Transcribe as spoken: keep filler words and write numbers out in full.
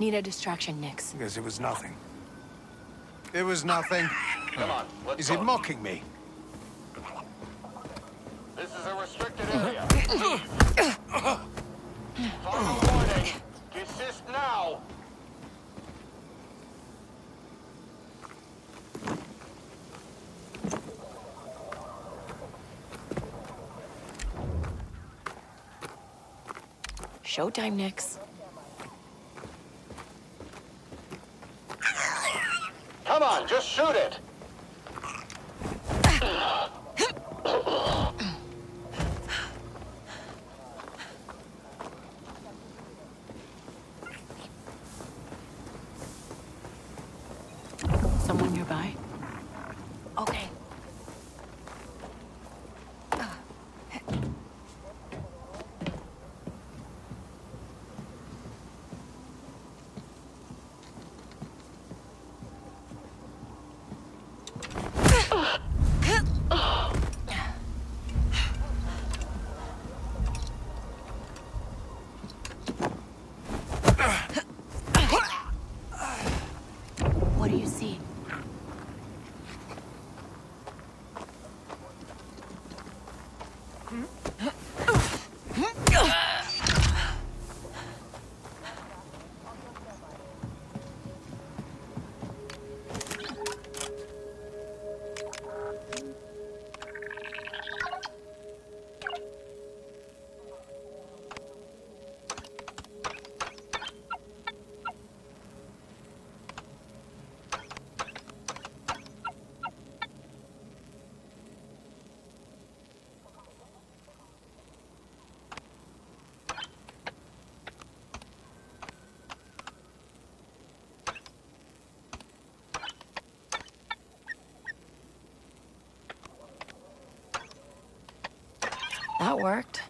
Need a distraction, Nyx. Because it was nothing. It was nothing. Come on, let's Is go. It mocking me? This is a restricted area. Final warning. Desist now. Showtime, Nyx. Come on, just shoot it! Someone nearby? Okay. That worked.